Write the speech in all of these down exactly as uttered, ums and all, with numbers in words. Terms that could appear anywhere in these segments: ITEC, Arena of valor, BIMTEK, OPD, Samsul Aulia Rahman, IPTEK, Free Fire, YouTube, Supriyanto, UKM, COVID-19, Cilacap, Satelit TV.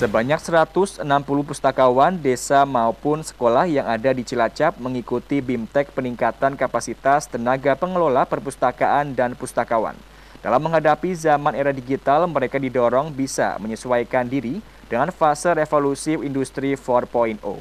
Sebanyak seratus enam puluh pustakawan desa maupun sekolah yang ada di Cilacap mengikuti BIMTEK peningkatan kapasitas tenaga pengelola perpustakaan dan pustakawan. Dalam menghadapi zaman era digital, mereka didorong bisa menyesuaikan diri dengan fase revolusi industri empat titik nol.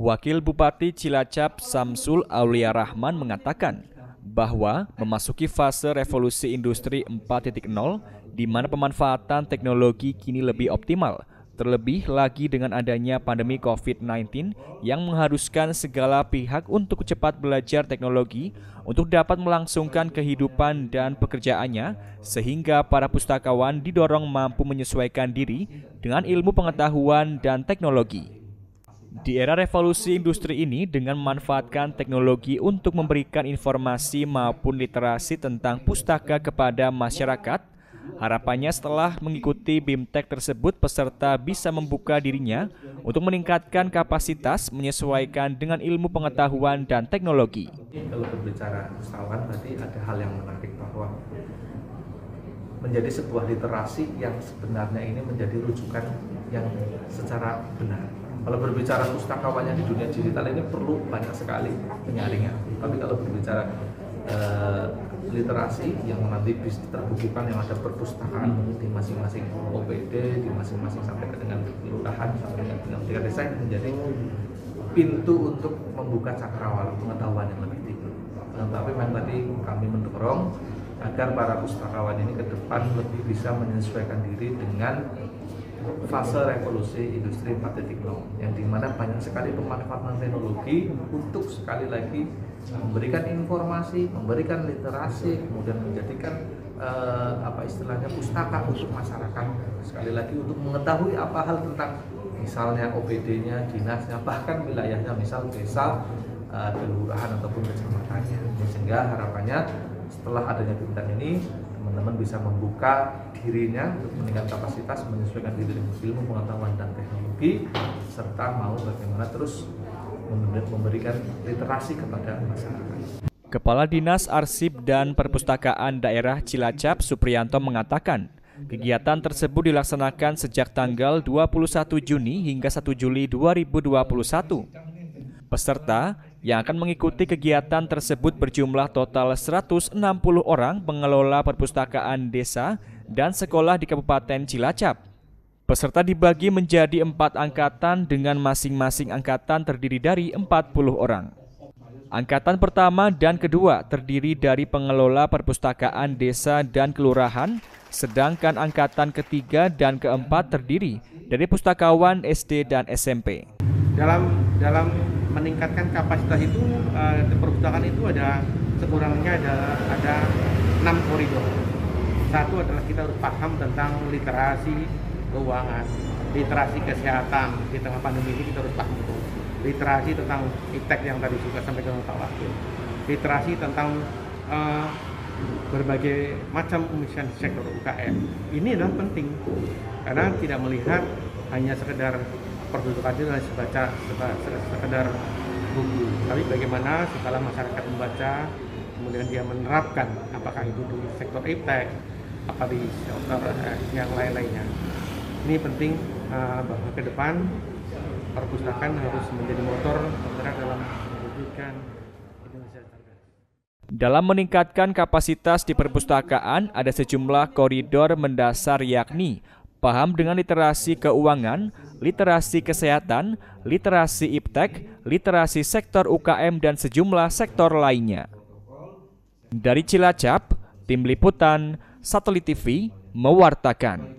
Wakil Bupati Cilacap Samsul Aulia Rahman mengatakan bahwa memasuki fase revolusi industri empat titik nol di mana pemanfaatan teknologi kini lebih optimal, terlebih lagi dengan adanya pandemi COVID sembilan belas yang mengharuskan segala pihak untuk cepat belajar teknologi untuk dapat melangsungkan kehidupan dan pekerjaannya, sehingga para pustakawan didorong mampu menyesuaikan diri dengan ilmu pengetahuan dan teknologi. Di era revolusi industri ini, dengan memanfaatkan teknologi untuk memberikan informasi maupun literasi tentang pustaka kepada masyarakat, harapannya setelah mengikuti BIMTEK tersebut, peserta bisa membuka dirinya untuk meningkatkan kapasitas menyesuaikan dengan ilmu pengetahuan dan teknologi. Kalau berbicara pesawat, tadi ada hal yang menarik bahwa menjadi sebuah literasi yang sebenarnya ini menjadi rujukan yang secara benar. Kalau berbicara pustakawannya di dunia digital ini perlu banyak sekali penyaringan. Tapi kalau berbicara e, literasi yang nanti bisa terbukukan yang ada perpustakaan di masing-masing O P D, di masing-masing sampai dengan kelurahan, sampai dengan tingkat desa, menjadi pintu untuk membuka cakrawala pengetahuan yang lebih tinggi. Tapi memang tadi kami mendorong agar para pustakawan ini ke depan lebih bisa menyesuaikan diri dengan fase revolusi industri empat titik nol, yang dimana banyak sekali pemanfaatan teknologi untuk sekali lagi memberikan informasi, memberikan literasi, kemudian menjadikan eh, apa istilahnya pustaka untuk masyarakat, sekali lagi untuk mengetahui apa hal tentang misalnya O P D-nya, dinasnya, bahkan wilayahnya, misal desa, eh, kelurahan ataupun kecamatannya, sehingga harapannya setelah adanya BIMTEK ini teman-teman bisa membuka dirinya untuk meningkatkan kapasitas menyesuaikan diri dengan ilmu pengetahuan dan teknologi, serta mau bagaimana terus memberikan literasi kepada masyarakat. Kepala Dinas Arsip dan Perpustakaan Daerah Cilacap Supriyanto mengatakan kegiatan tersebut dilaksanakan sejak tanggal dua puluh satu Juni hingga satu Juli dua ribu dua puluh satu. Peserta yang akan mengikuti kegiatan tersebut berjumlah total seratus enam puluh orang pengelola perpustakaan desa dan sekolah di Kabupaten Cilacap. Peserta dibagi menjadi empat angkatan dengan masing-masing angkatan terdiri dari empat puluh orang. Angkatan pertama dan kedua terdiri dari pengelola perpustakaan desa dan kelurahan, sedangkan angkatan ketiga dan keempat terdiri dari pustakawan S D dan S M P. Dalam dalam meningkatkan kapasitas itu, eh, perpustakaan itu ada sekurangnya ada ada enam koridor. Satu adalah kita harus paham tentang literasi keuangan, literasi kesehatan. Di tengah pandemi ini kita harus paham itu. Literasi tentang I T E C yang tadi juga sampaikan Pak Wakil. Literasi tentang eh, berbagai macam urusan sektor U K M. Ini adalah penting karena tidak melihat hanya sekedar perpustakaan itu hanya sebaca, sekedar buku, tapi bagaimana setelah masyarakat membaca, kemudian dia menerapkan apakah itu di sektor I P T E K, apa di sektor yang lain-lainnya. Ini penting bahwa ke depan perpustakaan harus menjadi motor penggerak dalam pendidikan Indonesia cerdas. Dalam meningkatkan kapasitas di perpustakaan, ada sejumlah koridor mendasar yakni paham dengan literasi keuangan, literasi kesehatan, literasi I P T E K, literasi sektor U K M, dan sejumlah sektor lainnya. Dari Cilacap, Tim Liputan, Satelit T V mewartakan.